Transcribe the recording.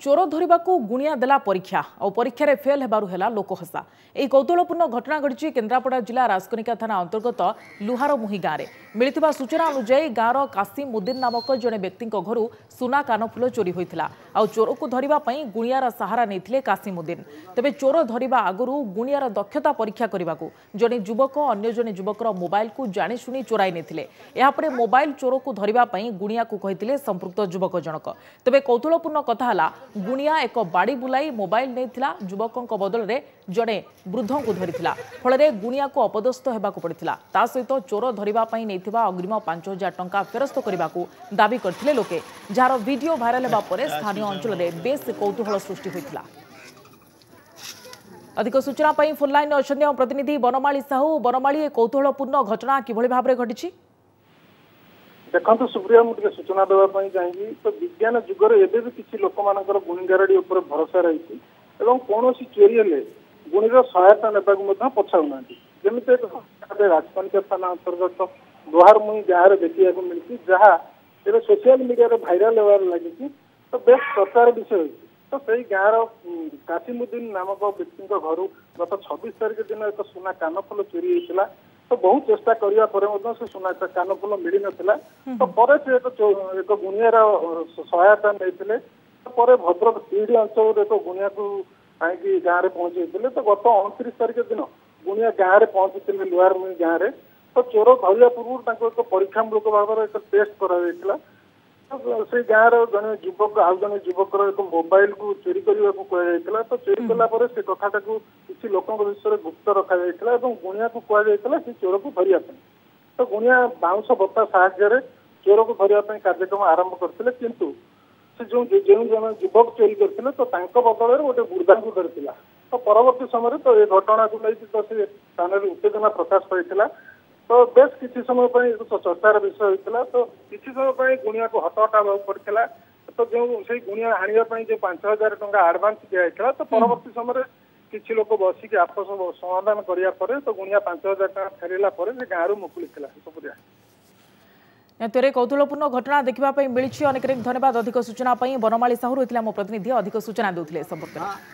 चोर धरवाकू गुणिया देला परीक्षा और परीक्षा रे फेल हेबारु हेला लोकहसा। एई कौतूहलपूर्ण घटना घटी केन्द्रापड़ा जिला राजकनिका थाना अंतर्गत लुहारमुही गाँव में। मिलिथिबा सूचना अनुजाई गाँवर कासिम उद्दीन नामक जड़े व्यक्ति घर सुना कानफुल चोरी होता और चोर को धरने पर गुणियार सहारा नहीं कासिम उद्दीन। तेबे चोर धरवा आगु गुणियार दक्षता परीक्षा करने को जड़े युवक अन्य जड़े युवकर मोबाइल को जाशुणी चोराई नहीं मोबाइल चोर को धरने पर गुणिया को कहते संपृक्त युवक जनक। तेबे कौतूहलपूर्ण कथा है गुणिया एक बाड़ी बुलाई मोबाइल नहीं युवकों बदल में जड़े वृद्धों को धरीला फल गुणिया को अपदस्थ होगाक पड़ा। ता सहित तो चोर धरवाई नहीं अग्रिम 5000 टंका फेरस्त करने को दावी करते लोके जार वीडियो भाइराल होगापर स्थानीय अंचल में बेस कौतूहल सृष्टि होता। अधिक सूचना फोन लाइन अच्छा प्रतिनिधि बनमाली साहू। बनमाली कौतूहलपूर्ण घटना किभली भाव घटी देखो सुप्रिया मुझे सूचना देवाई चाहिए तो विज्ञान जुगर एवं किसी लोक मान गुणीगाराड़ी उपर भरोसा रही कौन चोरी हेले गुणीर सहायता ने पछाऊना जमीन राजकनिका थाना अंतर्गत लुहारमुही गाँव देखा मिली जहाँ सोशल मीडिया भाइराल होवार लगी तो बे चर्चार विषय तो से गाँव कासिमुद्दीन नामक व्यक्ति घर गत 26 तारीख दिन एक सुना कानफुल चोरी होता तो बहुत चेष्टा करिया से सुना कानफुल मिल ना तो पर एक गुणियार सहायता नहीं भद्रक सीढ़ी अंचल एक गुणिया को आई गाँव पहुंचे तो गत 29 तारीख दिन गुणिया गाँव पहुंची लुहारमुही गाँव तो चोर धरिया पूर्व एक परीक्षामूलक भाव एक टेस्ट कर से गाँव जन युवक आउ जन युवक एक मोबाइल को चोरी करने को कह तो चोरी कलापर से कथाटा को किसी लोक विषय गुप्त रखा जाता गुणिया को कह चोर को धरिया तो गुणिया बाउंस बत्ता साहाय्य चोर को धरिया कार्यक्रम आरंभ करते किंतु से जो जो जन युवक चोरी करते तो बदल गोटे वृद्धा को धरी तो परवर्त समय तो ये घटना को लेकिन तो से स्थान उत्तेजना प्रकाश पाई तो बे किसी समय चर्चार विषय होता तो किसी समय गुणिया को हटहटा पड़ा तो जो से गुणिया आने जो 5000 टंका आडभांस दिया तो परवर्त समय किसी लोक बसिक आपस समाधान कराया तो गुणिया 5000 टंका फेरला गाँव मुकुली सुप्रिया निहतर कौतूहलपूर्ण घटना देखा मिली। अनेक अनेक धन्यवाद अधिक सूचना बनमाली साहू रही है मो प्रतिनिधि अधिक सूचना देते संपर्क